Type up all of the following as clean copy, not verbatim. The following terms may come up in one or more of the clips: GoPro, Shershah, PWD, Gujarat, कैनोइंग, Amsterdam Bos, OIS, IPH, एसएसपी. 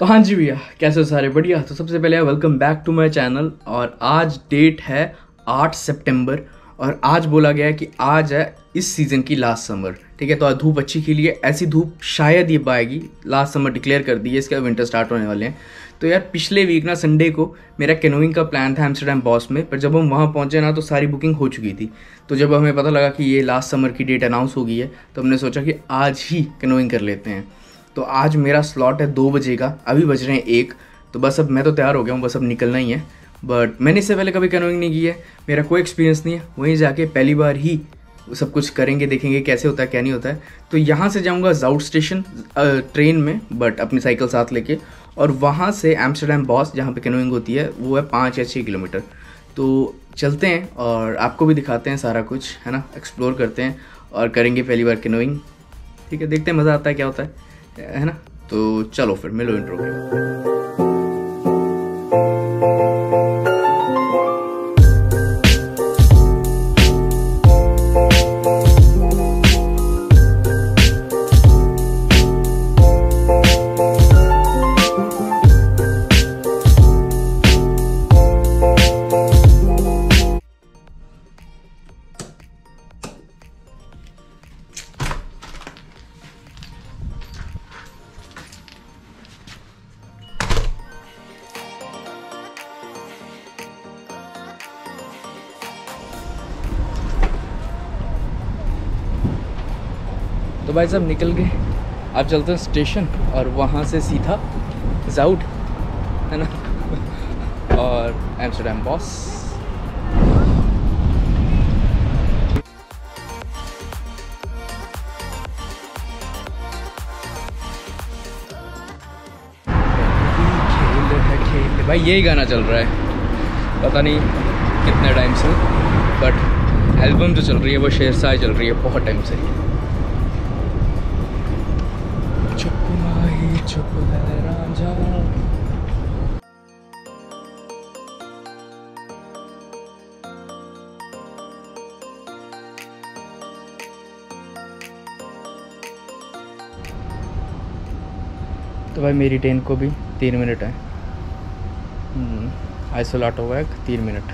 तो हाँ जी भैया, कैसे हो सारे? बढ़िया। तो सबसे पहले welcome back to my channel. और आज डेट है 8 सितंबर और आज बोला गया है कि आज है इस सीज़न की लास्ट समर। ठीक है, तो आज धूप अच्छी खिली है, ऐसी धूप शायद ही पाएगी। लास्ट समर डिक्लेयर कर दी है, इसके बाद विंटर स्टार्ट होने वाले हैं। तो यार पिछले वीक ना संडे को मेरा कैनोइंग का प्लान था एम्स्टर्डम बॉस में, पर जब हम वहाँ पहुँचे ना तो सारी बुकिंग हो चुकी थी। तो जब हमें पता लगा कि ये लास्ट समर की डेट अनाउंस हो गई है तो हमने सोचा कि आज ही कैनोइंग कर लेते हैं। तो आज मेरा स्लॉट है 2 बजे का, अभी बज रहे हैं 1। तो बस अब मैं तो तैयार हो गया हूँ, बस अब निकलना ही है। बट मैंने इससे पहले कभी कैनोइंग नहीं की है, मेरा कोई एक्सपीरियंस नहीं है। वहीं जाके पहली बार ही सब कुछ करेंगे, देखेंगे कैसे होता है क्या नहीं होता है। तो यहाँ से जाऊँगा जाउट स्टेशन ट्रेन में, बट अपनी साइकिल साथ लेके, और वहाँ से एम्स्टर्डम बॉस जहाँ पे कैनोइंग होती है वो है 5 या 6 किलोमीटर। तो चलते हैं और आपको भी दिखाते हैं सारा कुछ, है ना, एक्सप्लोर करते हैं और करेंगे पहली बार कैनोइंग। ठीक है, देखते हैं मज़ा आता है क्या होता है ना। तो चलो फिर मिलो इंट्रो के। तो भाई साहब निकल गए, आप चलते हैं स्टेशन और वहाँ से सीधा जाउट, है ना, और एम्स्टर्डम बॉस। खेल भाई, यही गाना चल रहा है पता नहीं कितने टाइम से, बट एल्बम जो चल रही है वो शेरशाह चल रही है बहुत टाइम से। चुप है राजा। तो भाई मेरी ट्रेन को भी 3 मिनट है, आइसोलेट होगा 3 मिनट।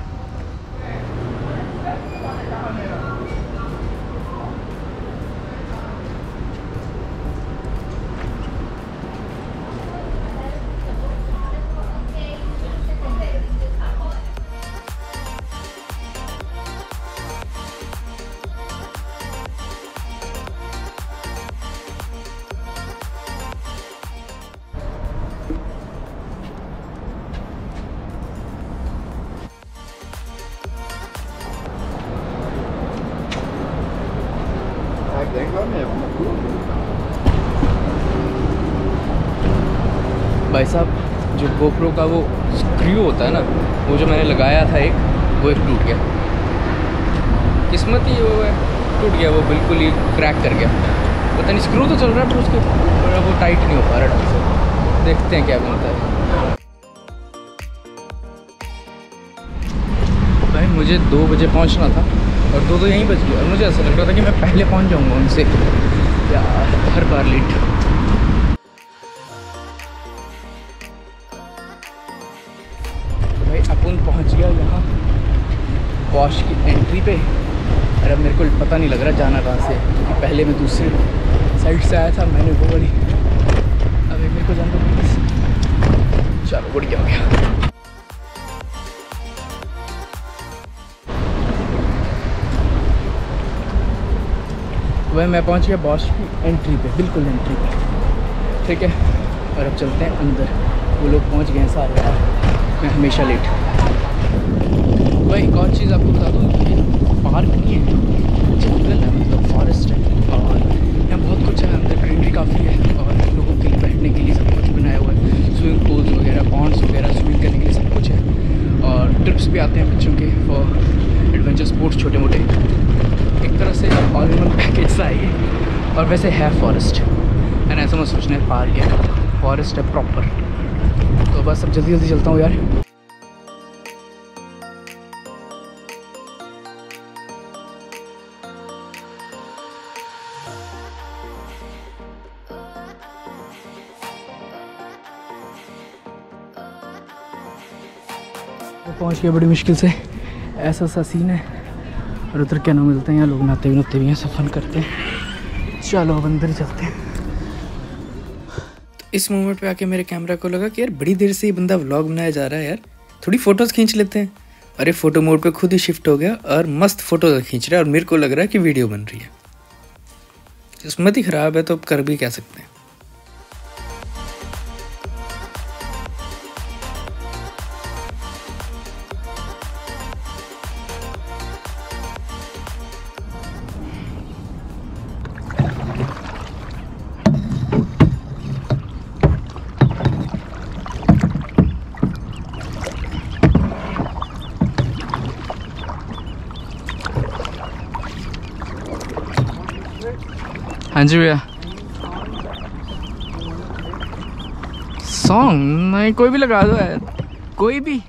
भाई साहब जो GoPro का वो स्क्रू होता है ना, वो जो मैंने लगाया था एक, वो एक टूट गया। किस्मत ही वो है, टूट गया, वो बिल्कुल ही क्रैक कर गया। पता नहीं स्क्रू तो चल रहा है पर उसके वो टाइट नहीं हो पा रहा ढंग से। देखते हैं क्या बनता है। भाई मुझे 2 बजे पहुंचना था और 2 तो यहीं बज गया और मुझे ऐसा लग रहा था कि मैं पहले पहुंच जाऊंगा उनसे। यार हर बार लेट। भाई अपन पहुंच गया यहाँ बॉस की एंट्री पे, और अब मेरे को पता नहीं लग रहा जाना कहाँ से, क्योंकि पहले मैं दूसरे साइड से आया था, मैंने वो वाली। अब मेरे को जाना था, चलो बढ़िया हो गया। वह मैं पहुंच गया बॉस की एंट्री पे, बिल्कुल एंट्री पे। ठीक है, और अब चलते हैं अंदर। वो लोग पहुंच गए हैं सारे, मैं हमेशा लेट। वह एक और चीज़ आपको बता दूँ, पार्क नहीं है, जंगल है, मतलब फॉरेस्ट है, और यहाँ बहुत कुछ है अंदर, ग्रीनरी काफ़ी है, और लोगों के लिए बैठने के लिए सब कुछ बनाया हुआ है, स्विमिंग पूल्स वगैरह, पॉन्ड्स वगैरह, स्विमिंग करने के लिए सब कुछ है। और ट्रिप्स भी आते हैं बच्चों के फॉर एडवेंचर स्पोर्ट्स, छोटे मोटे, एक तरह से ऑल इन वन पैकेज सा है। और वैसे है फॉरेस्ट, मैंने ऐसा मत सोचना है पार्क है, फॉरेस्ट है प्रॉपर। तो बस अब जल्दी जल्दी चलता हूँ यार। तो पहुँच गया बड़ी मुश्किल से। ऐसा सा सीन है और उधर क्या ना मिलते हैं, यहाँ लोग नहाते भी हैं, सब फन करते हैं। चलो अब अंदर चलते हैं। तो इस मोमेंट पे आके मेरे कैमरा को लगा कि यार बड़ी देर से ये बंदा व्लॉग बनाया जा रहा है, यार थोड़ी फ़ोटोज़ खींच लेते हैं। और ये फ़ोटो मोड पे खुद ही शिफ्ट हो गया और मस्त फ़ोटोज़ खींच रहा है और मेरे को लग रहा है कि वीडियो बन रही है। किस्मत ही ख़राब है तो अब कर भी कह सकते हैं। हाँ जी भैया, सॉन्ग नहीं कोई भी लगा दो यार, कोई भी।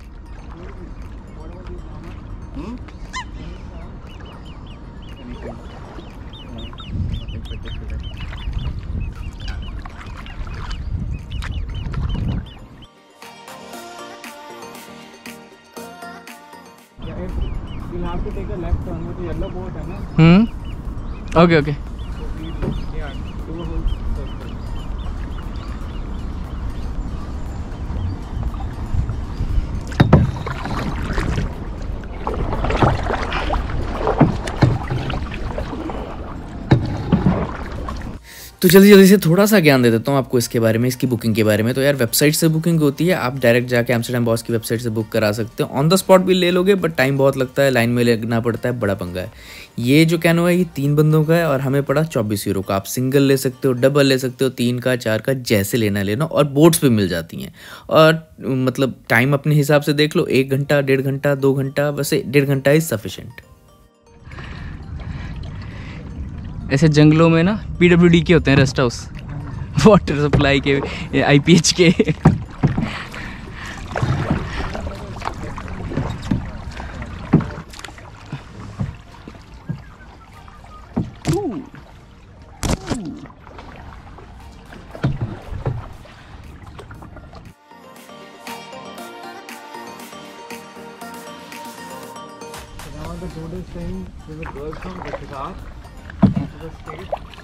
Okay okay. तो जल्दी जल्दी से थोड़ा सा ज्ञान दे देता हूँ आपको इसके बारे में, इसकी बुकिंग के बारे में। तो यार वेबसाइट से बुकिंग होती है, आप डायरेक्ट जाके एम्स्टर्डम बॉस की वेबसाइट से बुक करा सकते हो। ऑन द स्पॉट भी ले लोगे बट टाइम बहुत लगता है, लाइन में लगना पड़ता है, बड़ा पंगा है। ये जो कैनो है ये 3 बंदों का है और हमें पड़ा 24 यूरो का। आप सिंगल ले सकते हो, डबल ले सकते हो, 3 का 4 का जैसे लेना लेना। और बोट्स भी मिल जाती हैं और मतलब टाइम अपने हिसाब से देख लो, 1 घंटा 1.5 घंटा 2 घंटा। वैसे 1.5 घंटा इज सफिशेंट। ऐसे जंगलों में ना PWD के होते हैं रेस्ट हाउस, वाटर सप्लाई के, IPH के।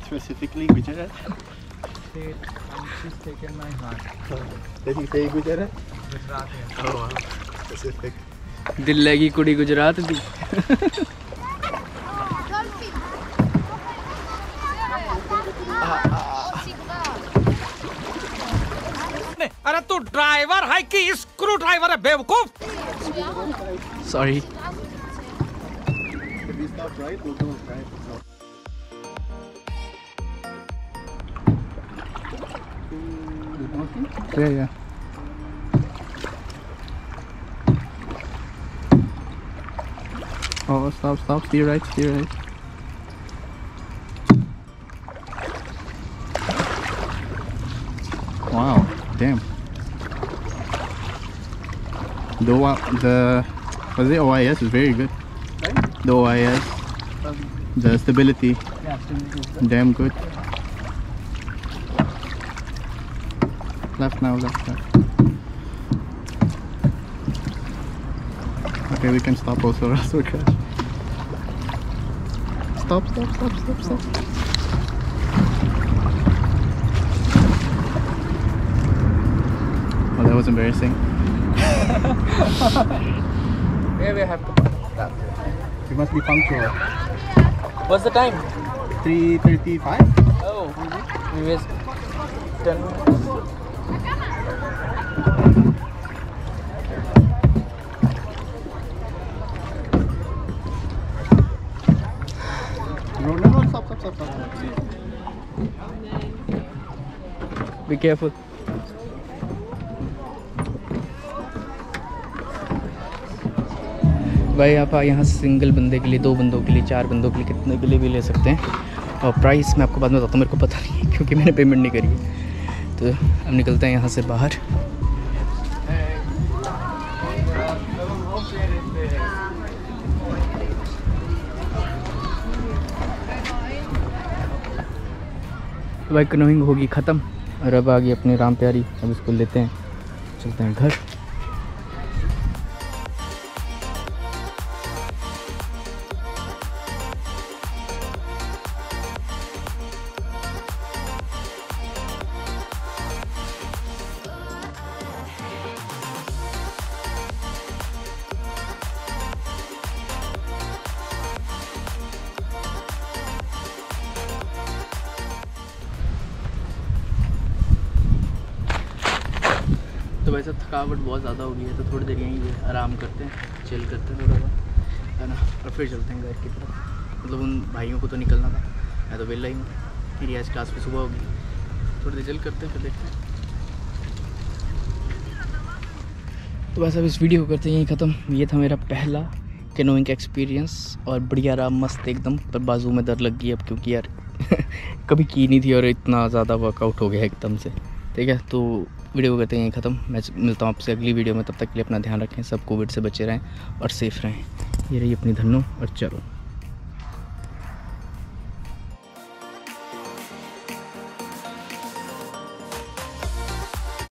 Specifically Gujarat. State, and she's taken my heart. Did you say Gujarat? Gujarat. Oh wow. Specific. दिल लगी कुड़ी गुजरात दी। अरे तू ड्राइवर है कि स्क्रू ड्राइवर है बेवकूफ? Sorry. If it's not right, we'll go right. Yeah. Oh, stop, steer right. Wow, damn. The was it OIS is very good. Right? The OIS, the stability. Yeah, stability. Damn good. Left now. Okay, we can stop also, or else we'll crash. Stop. Oh, that was embarrassing. Yeah, we have to stop. We must be punctual. What's the time? 3:35. Oh, we missed 10 minutes. Be careful. भाई आप यहाँ single बंदे के लिए, 2 बंदों के लिए, 4 बंदों के लिए, कितने के लिए भी ले सकते हैं। और प्राइस मैं आपको बाद में बताता हूँ, मेरे को पता नहीं है क्योंकि मैंने पेमेंट नहीं करी है। तो अब निकलते हैं यहाँ से बाहर। भाई कैनोइंग होगी ख़त्म और अब आ गई अपने राम प्यारी। अब इसको लेते हैं, चलते हैं घर। तो वैसे थकावट बहुत ज़्यादा हो गई है, तो थोड़ी देर यहीं आराम करते हैं, चिल करते हैं थोड़ा सा, है ना, और फिर चलते हैं घर की तरफ। मतलब उन भाइयों को तो निकलना था, मैं तो वेला ही हूँ, मेरी आज क्लास में सुबह होगी, थोड़ी देर चिल करते हैं फिर देखते हैं। तो बस अब इस वीडियो को करते हैं यहीं ख़त्म। ये था मेरा पहला कैनोइंग का एक्सपीरियंस और बढ़िया रहा, मस्त एकदम। पर बाजू में दर्द लग गई अब, क्योंकि यार कभी की नहीं थी और इतना ज़्यादा वर्कआउट हो गया एकदम से। ठीक है, तो वीडियो को करते हैं यहीं ख़त्म। मैं मिलता हूँ आपसे अगली वीडियो में, तब तक के लिए अपना ध्यान रखें, सब कोविड से बचे रहें और सेफ़ रहें। ये रही अपनी धन्नो और चलो।